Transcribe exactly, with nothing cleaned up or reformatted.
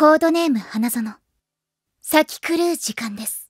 コードネーム花園。咲き狂う時間です。